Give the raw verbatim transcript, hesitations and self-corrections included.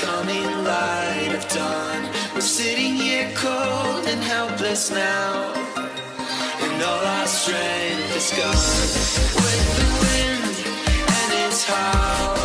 coming light of dawn. We're sitting here cold and helpless now, and all our strength is gone. With the wind and its howl,